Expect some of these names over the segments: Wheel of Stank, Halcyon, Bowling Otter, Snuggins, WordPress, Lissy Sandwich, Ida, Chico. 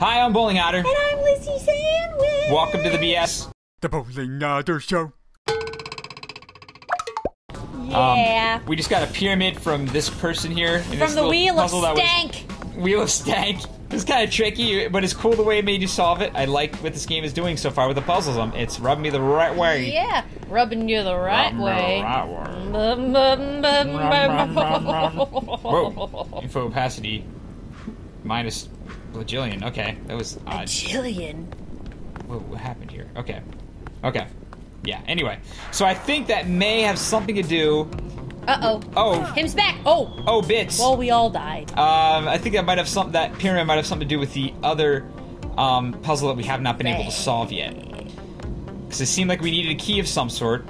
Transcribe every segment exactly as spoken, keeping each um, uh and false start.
Hi, I'm Bowling Otter. And I'm Lissy Sandwich. Welcome to the B S. The Bowling Otter Show. Yeah. Um, we just got a pyramid from this person here. And from the Wheel of Stank. Wheel of Stank. It's kind of tricky, but it's cool the way it made you solve it. I like what this game is doing so far with the puzzles. Um, it's rubbing me the right way. Yeah, rubbing you the right way. Whoa. Info opacity minus bajillion. Okay, that was odd. Bajillion. Whoa, what happened here? Okay. Okay. Yeah, anyway. So I think that may have something to do... Uh-oh. Oh. Him's back. Oh. Oh, bits. Well, we all died. Um, I think that might have something... That pyramid might have something to do with the other um, puzzle that we have not been Bang. able to solve yet. Because it seemed like we needed a key of some sort.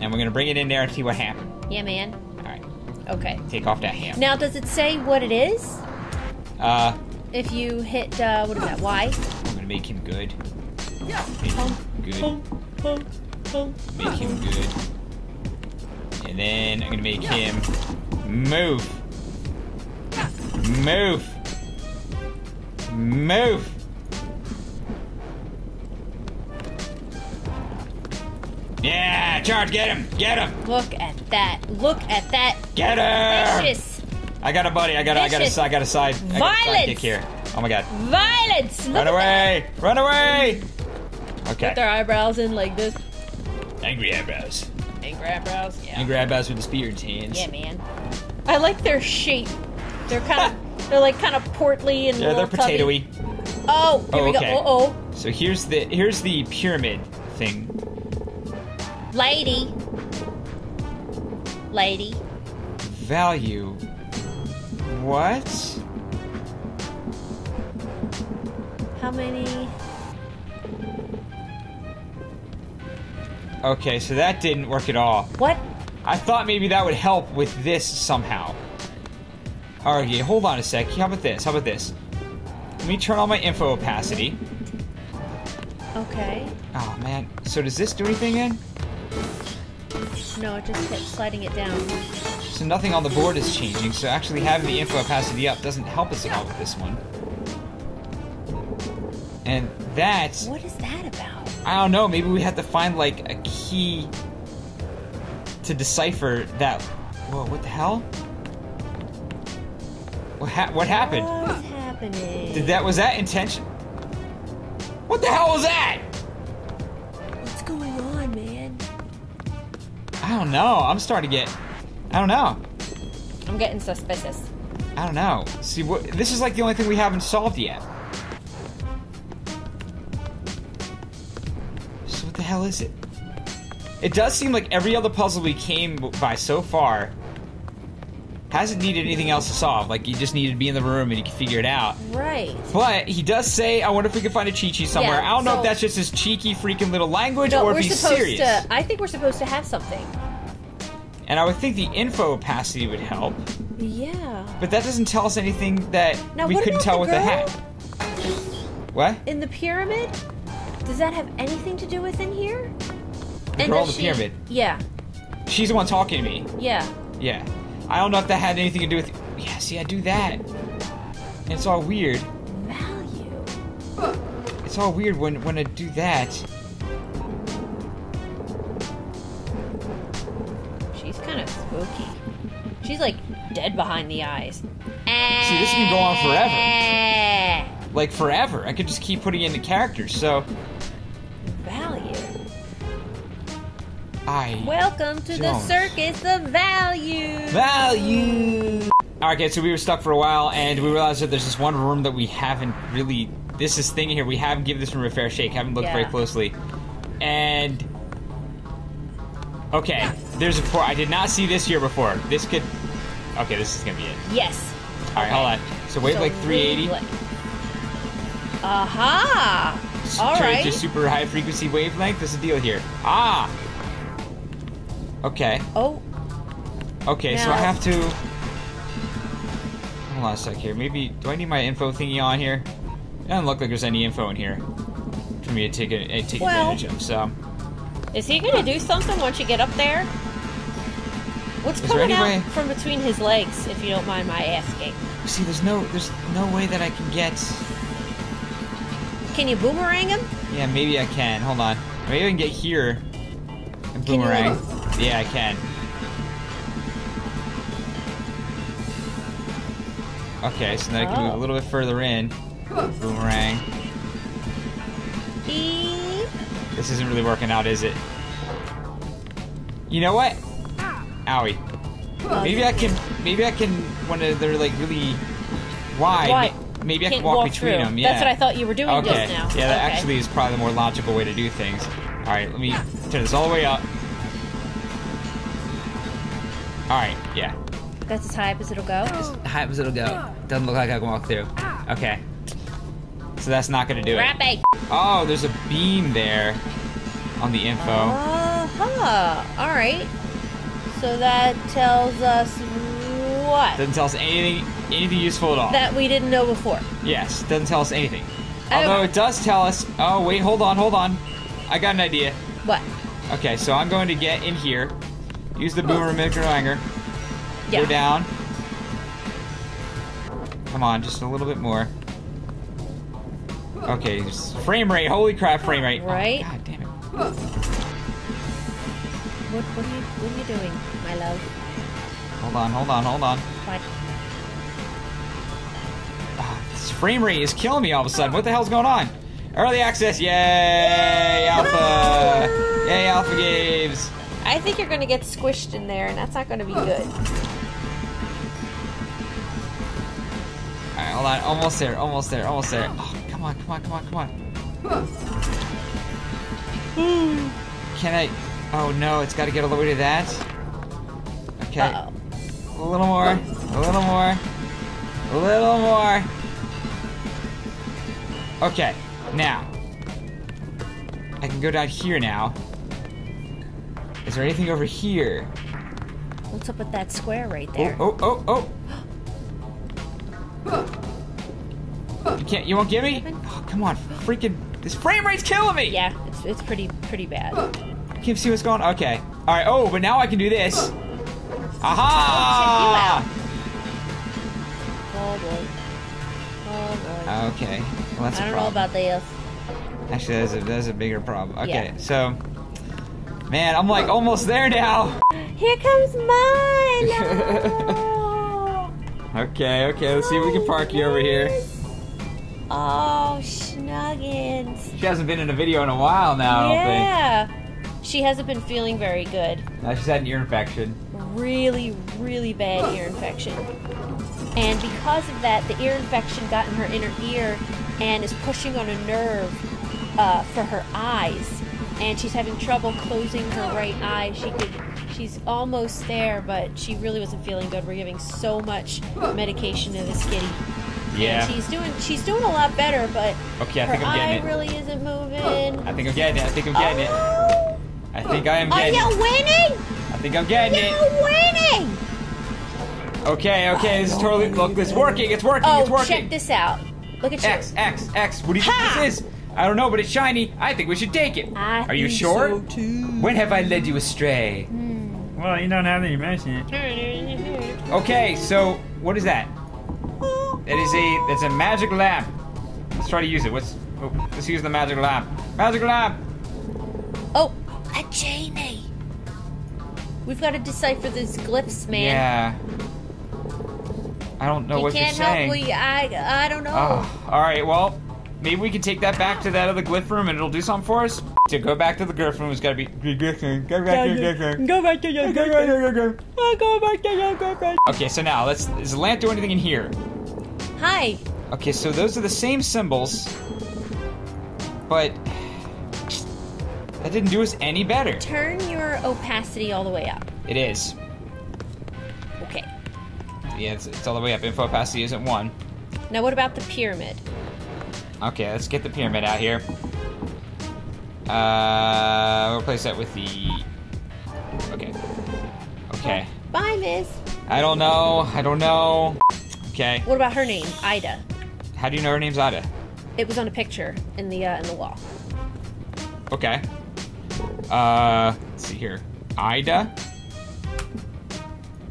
And we're going to bring it in there and see what happened. Yeah, man. All right. Okay. Take off that ham. Now, does it say what it is? Uh. If you hit, uh, what is that? Why? I'm going to make him good. Yeah. Make him good. Home, home, home, make home. him good. And then I'm gonna make yeah. him move. Yeah. Move. Move. Yeah, charge, get him, get him. Look at that, look at that. Get him. Vicious. I got a buddy, I got a, I got a, I got a side, I got a side kick here. Oh my God. Violence. Look Run away, that. run away. Okay. Put their eyebrows in like this. Angry eyebrows. And grab brows, yeah. And grab brows with the spear's hands. Yeah, man. I like their shape. They're kind of, they're like kind of portly and. Yeah, they're potatoy. Oh, here oh, we okay. go. Oh, oh. So here's the here's the pyramid thing. Lady. Lady. Value. What? How many? Okay, so that didn't work at all. What? I thought maybe that would help with this somehow. Alright, hold on a sec. How about this? How about this? Let me turn on my info opacity. Okay. Oh, man. So does this do anything then? No, it just kept sliding it down. So nothing on the board is changing, so actually having the info opacity up doesn't help us at all with this one. And that's... What is that about? I don't know, maybe we have to find, like, a key to decipher that... Whoa, what the hell? What, ha what happened? What is happening? Did that... Was that intention? What the hell was that? What's going on, man? I don't know. I'm starting to get... I don't know. I'm getting suspicious. I don't know. See, what, this is, like, the only thing we haven't solved yet. What the hell is it? It does seem like every other puzzle we came by so far hasn't needed anything else to solve. Like, you just needed to be in the room and you could figure it out. Right. But he does say, I wonder if we can find a cheat sheet somewhere. Yeah, I don't so know if that's just his cheeky freaking little language no, or if we're he's supposed serious. To, I think we're supposed to have something. And I would think the info opacity would help. Yeah. But that doesn't tell us anything that now, we couldn't tell the with the hat. What? In the pyramid? Does that have anything to do with in here? The girl in the she, pyramid. Yeah. She's the one talking to me. Yeah. Yeah. I don't know if that had anything to do with... Yeah, see, I do that. And it's all weird. Value. It's all weird when, when I do that. She's kind of spooky. She's, like, dead behind the eyes. See, this can go on forever. Like, forever. I could just keep putting in the characters, so... Value. I Welcome to don't. the circus of value. Value. Alright, okay, so we were stuck for a while, and we realized that there's this one room that we haven't really... This is thing here. We haven't given this room a fair shake. Haven't looked yeah. very closely. And... Okay, yeah. there's a four. I did not see this here before. This could... Okay, this is gonna be it. Yes. Alright, okay. hold on. So wave so like three eighty. Like... Aha! Uh-huh. Alright. Just super high frequency wavelength. There's a deal here. Ah! Okay. Oh. Okay, now. so I have to... Hold on a sec here. Maybe... Do I need my info thingy on here? It doesn't look like there's any info in here for me to take, a, take well, advantage of, so... Is he gonna do something once you get up there? What's is coming out way? from between his legs, if you don't mind my asking? See, there's no, there's no way that I can get... Can you boomerang him? Yeah, maybe I can. Hold on. Maybe I can get here and boomerang. Yeah, I can. Okay, so now I can oh. move a little bit further in. Boomerang. Eep. This isn't really working out, is it? You know what? Owie. Maybe I can. Maybe I can. When they're like really wide, wide. maybe I can walk, walk between through. them. Yeah. That's what I thought you were doing okay. just now. Yeah, that okay. actually is probably the more logical way to do things. All right, let me turn this all the way up. All right, yeah. That's as high up as it'll go. As high up as it'll go. Doesn't look like I can walk through. Okay. So that's not gonna do Wrap it. A oh, there's a beam there on the info. Uh huh. All right. So that tells us what? Doesn't tell us anything, anything useful at all. That we didn't know before. Yes, doesn't tell us anything. Although it does tell us. Oh wait, hold on, hold on. I got an idea. What? Okay, so I'm going to get in here, use the boomer microhanger, yeah. go down. Come on, just a little bit more. Okay, just frame rate. Holy crap, frame rate. Right. Oh, God damn it. What, what are you? What are you doing, my love? Hold on, hold on, hold on. What? Oh, this frame rate is killing me all of a sudden. What the hell's going on? Early access, yay! Yay! Alpha! Yay, Alpha Games! I think you're gonna get squished in there, and that's not gonna be good. Alright, hold on. Almost there, almost there, almost there. Oh, come on, come on, come on, come on. Can I... Oh no, it's got to get all the way to that. Okay. Uh-oh. A little more. A little more. A little more. Okay. Now. I can go down here now. Is there anything over here? What's up with that square right there? Oh, oh, oh, oh. You can't, you won't give me? Oh, come on. Freaking, this frame rate's killing me. Yeah, it's, it's pretty, pretty bad. Can't see what's going on. Okay. All right. Oh, but now I can do this. Aha! Oh boy. Oh boy. Okay. Well, that's I don't a problem. know about this. Actually, that's a that's a bigger problem. Okay. Yeah. So, man, I'm like almost there now. Here comes mine. Oh. Okay. Okay. Let's see if we can park oh, you over here. Oh, Snuggins. She hasn't been in a video in a while now. Yeah. I don't think. She hasn't been feeling very good. No, she's had an ear infection. Really, really bad ear infection. And because of that, the ear infection got in her inner ear and is pushing on a nerve uh, for her eyes. And she's having trouble closing her right eye. She could, she's almost there, but she really wasn't feeling good. We're giving so much medication to this kitty. Yeah. And she's doing she's doing a lot better, but okay, I her think I'm eye getting it. really isn't moving. I think I'm getting it. I think I'm getting oh. it. I think I am getting it. Are you winning? I think I'm getting You're it. You're winning! Okay, okay, this is totally... Look, it's working, it's working, oh, it's working. check this out. Look at you. X, X, X. What do you ha! think this is? I don't know, but it's shiny. I think we should take it. I Are you sure? So too. When have I led you astray? Hmm. Well, you don't have any mention. Okay, so what is that? That is a... That's a magic lamp. Let's try to use it. Let's, oh, let's use the magic lamp. Magic lamp! Oh! A genie. We've got to decipher these glyphs, man. Yeah. I don't know you what you're saying. You can't help me. I, I don't know. Oh, all right, well, maybe we can take that back to that other glyph room and it'll do something for us. To go back to the glyph room, it's got to be... Go back to your glyph room. Go back to your glyph room. Go back to your glyph room. Okay, so now, let's... Does the lamp do anything in here? Hi. Okay, so those are the same symbols, but... That didn't do us any better. Turn your opacity all the way up. It is. Okay. Yeah, it's, it's all the way up. Info opacity isn't one. Now what about the pyramid? Okay, let's get the pyramid out here. Uh, we'll replace that with the... Okay. Okay. Bye, miss. I don't know. I don't know. Okay. What about her name? Ida. How do you know her name's Ida? It was on a picture in the, uh, in the wall. Okay. Uh, let's see here. Ida?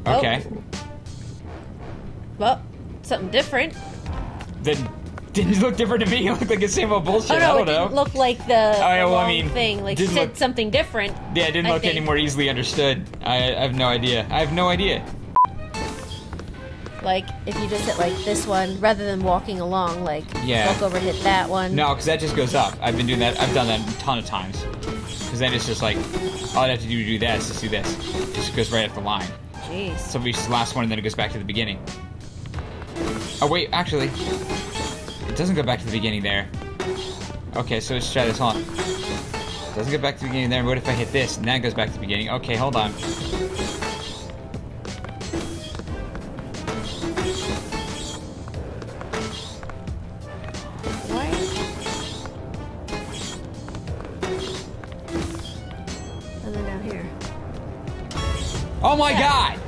Okay. Oh. Well, something different. Then Didn't look different to me. It looked like a same old bullshit. Oh, no, I don't it know. Didn't look like the, oh, yeah, the well, I mean, thing. Like, said look, something different. Yeah, it didn't I look think. any more easily understood. I, I have no idea. I have no idea. Like, if you just hit, like, this one, rather than walking along, like, yeah. walk over and hit that one. No, because that just goes up. I've been doing that. I've done that a ton of times. Because then it's just like, all I'd have to do to do that is just do this. It just goes right up the line. Jeez. So we just the last one, and then it goes back to the beginning. Oh, wait, actually... It doesn't go back to the beginning there. Okay, so let's try this on. It doesn't go back to the beginning there. What if I hit this? And that goes back to the beginning. Okay, hold on. What? And then down here. Oh my yeah. God!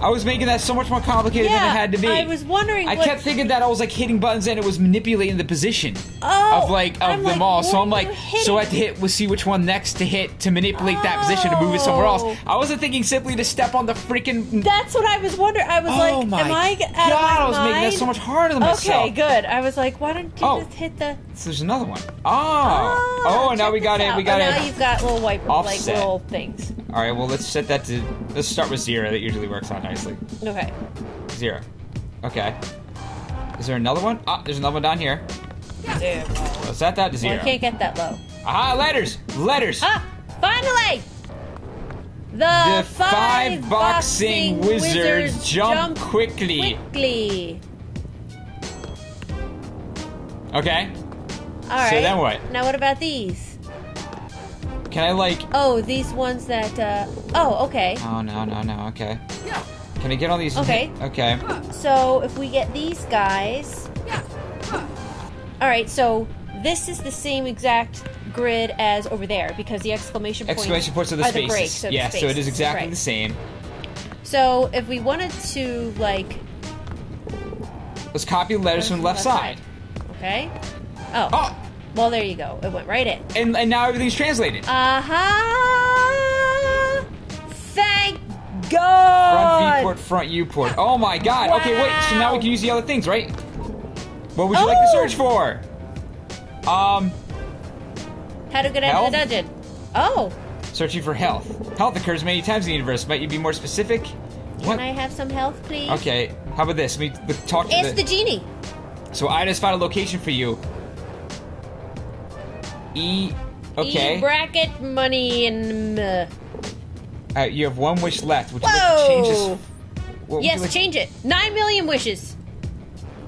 I was making that so much more complicated yeah, than it had to be. I was wondering. I what kept thinking that I was like hitting buttons and it was manipulating the position oh, of like of I'm them like, all. So I'm like, so I had to hit. We'll see which one next to hit to manipulate oh. that position to move it somewhere else. I wasn't thinking simply to step on the freaking. That's what I was wondering. I was oh like, my am I out God, of my I was mind? making that so much harder than myself. Okay, good. I was like, why don't you oh. just hit the? So there's another one. Oh, oh, oh and now we got it. We got oh, it. Now you've got little wiper like little things. All right, well, let's set that to. Let's start with zero. That usually works out nicely. Okay. Zero. Okay. Is there another one? Ah, there's another one down here. Zero. Let's set that to zero. Well, I can't get that low. Aha, letters! Letters! Ah, finally! The, the five, five boxing, boxing wizards, wizards jump, jump quickly. Quickly. Okay. All right. So then what? Now what about these? Can I, like... Oh, these ones that, uh... Oh, okay. Oh, no, no, no, okay. Yeah. Can I get all these... Okay. Okay. So, if we get these guys... Yeah. Alright, so this is the same exact grid as over there, because the exclamation points... Exclamation points are the spaces. Are the breaks, so yeah, the spaces. So it is exactly right. the same. So, if we wanted to, like... Let's copy letters from the left, left side. side. Okay. Oh. Oh! Well, there you go. It went right in. And, and now everything's translated. Uh-huh. Thank God. Front V-port, front U-port. Oh, my God. Wow. Okay, wait. So now we can use the other things, right? What would you oh. like to search for? Um. How to get out of the dungeon. Oh. Searching for health. Health occurs many times in the universe. Might you be more specific? Can what? I have some health, please? Okay. How about this? Let me let, talk to it's the... It's the genie. So Ida's found a location for you. E, okay. E bracket money and. Uh, uh, you have one wish left. Would you Whoa! Like to yes, like change it. Nine million wishes.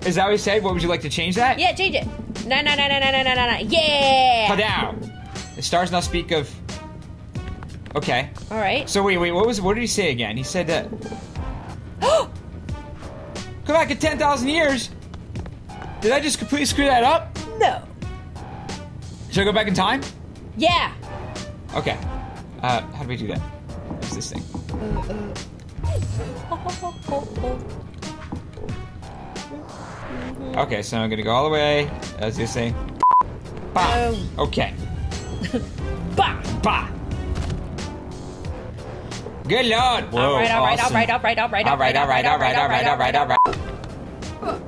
Is that what you said? What would you like to change that? Yeah, change it. Nine, nine, nine, nine, nine, nine, nine. Yeah. Padow. The stars now speak of. Okay. All right. So wait, wait. What was? What did he say again? He said that. Oh. Come back in ten thousand years. Did I just completely screw that up? No. Should I go back in time? Yeah. Okay. Uh, how do we do that? What's this thing? Okay, so I'm gonna go all the way. As you say. Bah. Um. Okay. Bah. Bah. Good Lord. Whoa, all right, all right, awesome. all right, all right, all right, all right, all right, all right, all right, all right, all right.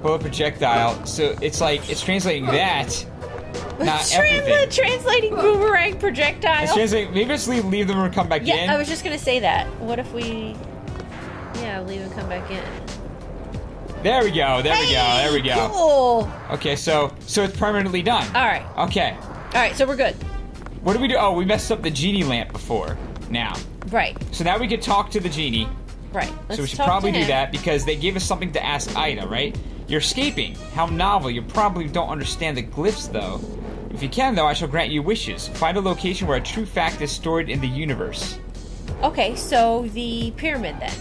Pull a projectile. So it's like it's translating that. Not Transla translating boomerang projectile. It's translating. Maybe just leave, leave them and come back yeah, in. Yeah, I was just gonna say that. What if we? Yeah, leave them come back in. There we go. There hey, we go. There we go. Cool. Okay, so so it's permanently done. All right. Okay. All right, so we're good. What do we do? Oh, we messed up the genie lamp before. Now. Right. So now we could talk to the genie. Right. Let's so we should probably do that because they gave us something to ask Ida, right? You're escaping. How novel. You probably don't understand the glyphs though. If you can, though, I shall grant you wishes. Find a location where a true fact is stored in the universe. Okay, so the pyramid, then.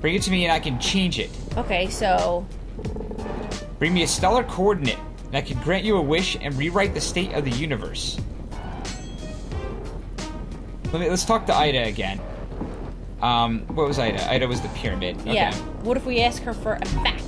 Bring it to me and I can change it. Okay, so... Bring me a stellar coordinate, and I can grant you a wish and rewrite the state of the universe. Let me, let's talk to Ida again. Um, what was Ida? Ida was the pyramid. Okay. Yeah. What if we ask her for a fact?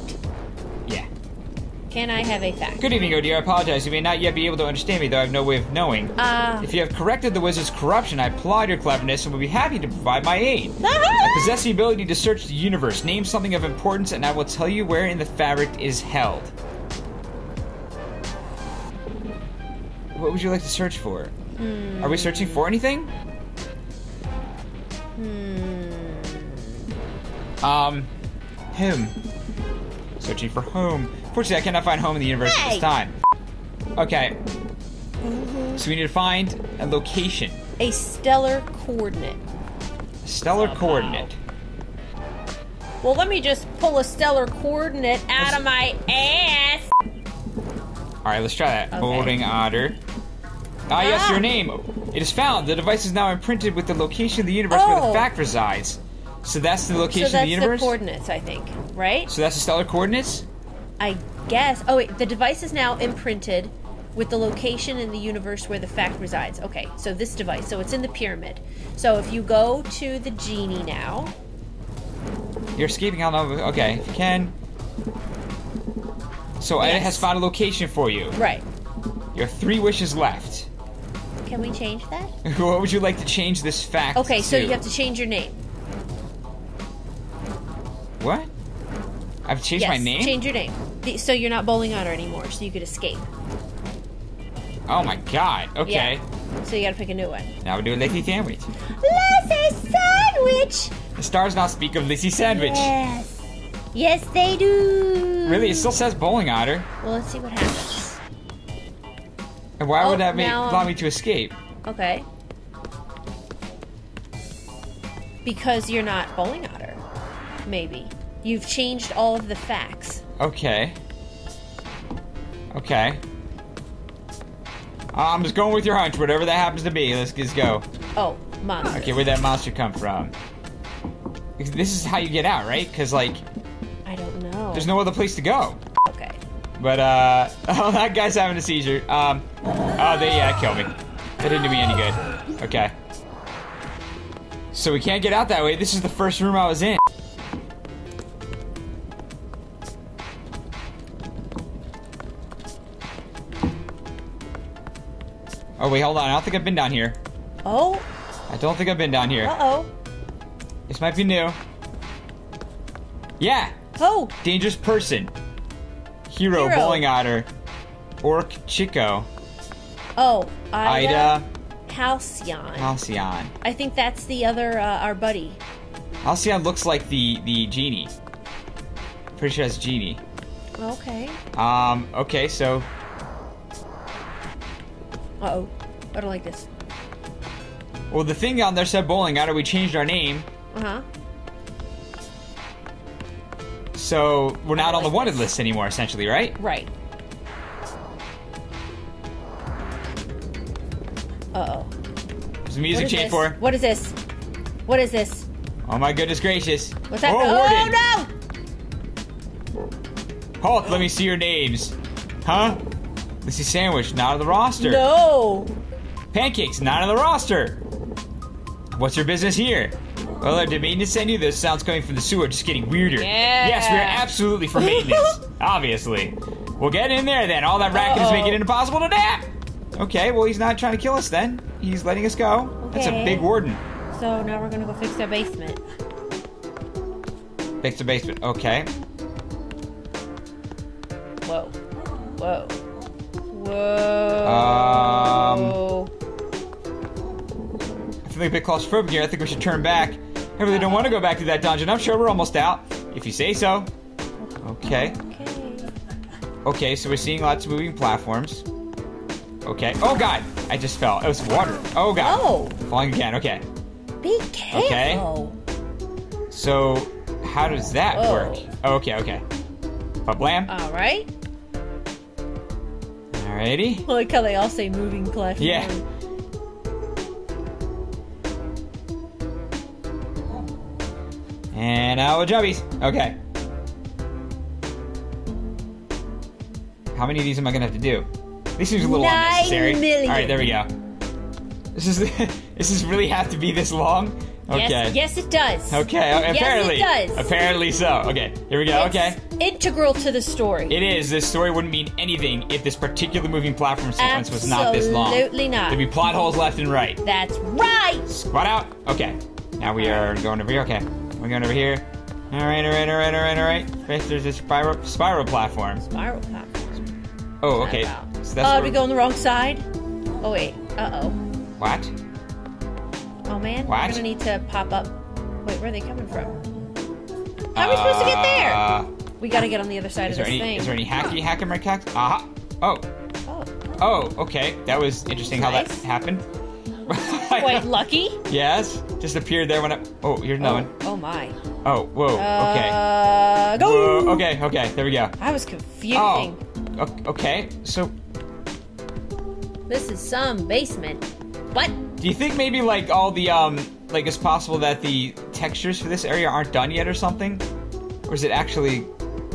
Can I have a fact? Good evening, Odear. I apologize. You may not yet be able to understand me, though I have no way of knowing. Uh, if you have corrected the wizard's corruption, I applaud your cleverness and will be happy to provide my aid. I possess the ability to search the universe. Name something of importance, and I will tell you where in the fabric is held. what would you like to search for? Hmm. Are we searching for anything? Hmm. Um, him. Searching for home. Fortunately, I cannot find home in the universe hey. at this time. Okay. Mm-hmm. So we need to find a location. A stellar coordinate. A stellar oh, coordinate. Wow. Well, let me just pull a stellar coordinate out let's... of my ass. All right, let's try that. Okay. Bowling Otter. Ah, ah, yes, your name. It is found. The device is now imprinted with the location of the universe oh. where the fact resides. So that's the location so that's of the universe? The coordinates, I think, right? So that's the stellar coordinates? I guess. Oh, wait. The device is now imprinted with the location in the universe where the fact resides. Okay, so this device. So it's in the pyramid. So if you go to the genie now... You're escaping out of... Okay, if you can... So yes. Ida has found a location for you. Right. You have three wishes left. Can we change that? What would you like to change this fact Okay, to? so you have to change your name. What? I've changed yes, my name? change your name. The, so you're not Bowling Otter anymore, so you could escape. Oh my god, okay. Yeah. So you gotta pick a new one. Now we're doing Lissy Sandwich. Lissy Sandwich! The stars now speak of Lissy Sandwich. Yes. Yes, they do. Really? It still says Bowling Otter. Well, let's see what happens. And why oh, would that make, now, um, allow me to escape? Okay. Because you're not Bowling Otter. Maybe. You've changed all of the facts. Okay. Okay. I'm just going with your hunch, whatever that happens to be. Let's just go. Oh, monster. Okay, where'd that monster come from? This is how you get out, right? Because, like... I don't know. There's no other place to go. Okay. But, uh... Oh, that guy's having a seizure. Um... Oh, they, yeah, killed me. That didn't do me any good. Okay. So we can't get out that way. This is the first room I was in. Oh, wait, hold on. I don't think I've been down here. Oh? I don't think I've been down here. Uh-oh. This might be new. Yeah! Oh! Dangerous person. Hero, Hero. Bowling Otter. Orc, Chico. Oh, Ida. Ida. Halcyon. Halcyon. I think that's the other, uh, our buddy. Halcyon looks like the, the genie. Pretty sure that's genie. Okay. Um, okay, so... Uh-oh. I don't like this. Well, the thing on there said Bowling Otter. We changed our name. Uh-huh. So we're not on the wanted list anymore, essentially, right? Right. Uh-oh. What's the music chain for? What is this? What is this? Oh, my goodness gracious. What's that? Oh, no! Halt, let me see your names. Huh? Lissy Sandwich, not on the roster. No! Pancakes, not on the roster. What's your business here? Well, I did maintenance send you? This sound's coming from the sewer, just getting weirder. Yeah. Yes, we're absolutely for maintenance. Obviously. We'll get in there then. All that racket uh-oh. is making it impossible to nap. Okay, well, he's not trying to kill us then. He's letting us go. Okay. That's a big warden. So now we're going to go fix their basement. Fix the basement, okay. Whoa. Whoa. Whoa. Um, I'm feeling a bit claustrophobic here. I think we should turn back. I really don't want to go back to that dungeon. I'm sure we're almost out. If you say so. Okay. Okay. Okay, so we're seeing lots of moving platforms. Okay. Oh, God. I just fell. It was water. Oh, God. Oh. Falling again. Okay. Be careful. Okay. So, how does that Whoa. work? Oh, okay, okay. Ba-blam. All right. Alrighty. I like how they all say moving platform. Yeah. And our jumbies. Okay. How many of these am I gonna have to do? This seems a little Nine unnecessary. Million. All right, there we go. This is this is really have to be this long. Okay. Yes, yes it does. Okay. Apparently. Yes, it does. Apparently so. Okay. Here we go. It's okay. Integral to the story. It is. This story wouldn't mean anything if this particular moving platform sequence Absolutely was not this long. Absolutely not. There'd be plot holes left and right. That's right. Squat out. Okay. Now we are going over here. Okay. We're going over here. All right. All right. All right. All right. All right. First, there's this spiral spiral platform. Spiral platform. Oh, okay. So that's. Oh, uh, we go on the wrong side. Oh wait, uh-oh. What? Oh man, what? We're gonna need to pop up. Wait, where are they coming from? How are we uh, supposed to get there? We gotta get on the other side of this any, thing. Is there any hacky hack and right hacks? Aha! Oh. Oh. Oh, okay. That was interesting nice. How that happened. Quite lucky. Yes. Just appeared there when I... Oh, here's another one. Oh my. Oh, whoa. Okay. Uh, go! Whoa. Okay, okay. There we go. I was confusing. Oh, okay. So... This is some basement. What? Do you think maybe, like, all the, um... Like, it's possible that the textures for this area aren't done yet or something? Or is it actually...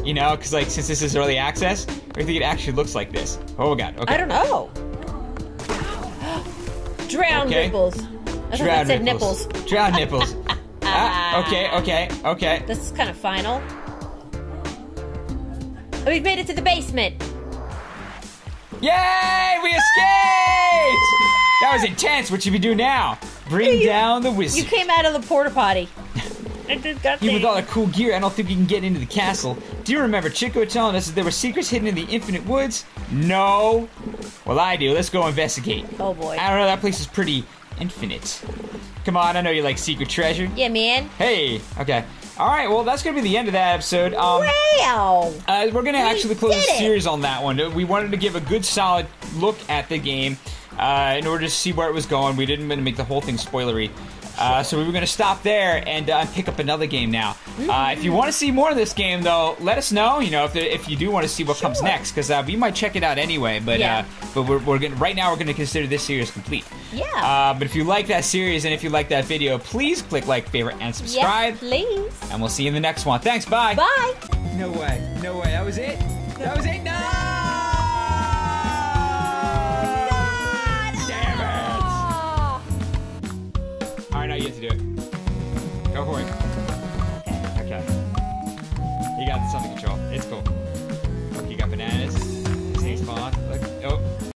You know, because, like, since this is early access, or you think it actually looks like this? Oh, God. Okay. I don't know. Drown okay. nipples. I Drown I said nipples. nipples. Drown nipples. Ah, okay, okay, okay. This is kind of final. Oh, we've made it to the basement. Yay! We escaped! That was intense. What should we do now? Bring you, down the wizard. You came out of the porta potty. I just got Even with all the cool gear, I don't think you can get into the castle. Do you remember Chico telling us that there were secrets hidden in the infinite woods? No. Well, I do. Let's go investigate. Oh, boy. I don't know. That place is pretty infinite. Come on. I know you like secret treasure. Yeah, man. Hey. Okay. All right. Well, that's going to be the end of that episode. Um, wow. Uh, we're going to actually close the series on that one. We wanted to give a good, solid look at the game uh, in order to see where it was going. We didn't want to make the whole thing spoilery. Uh, so we were going to stop there and uh, pick up another game now. Uh, if you want to see more of this game, though, let us know. You know, if, the, if you do want to see what sure. comes next, because uh, we might check it out anyway. But yeah. uh, but we're, we're gonna, right now we're going to consider this series complete. Yeah. Uh, but if you like that series and if you like that video, please click like, favorite, and subscribe. Yes, please. And we'll see you in the next one. Thanks. Bye. Bye. No way. No way. That was it. That was it. No. Now you have to do it. Go for it. Okay. Okay. You got this under control. It's cool. Look, you got bananas. Snakes spawn. Look. Oh.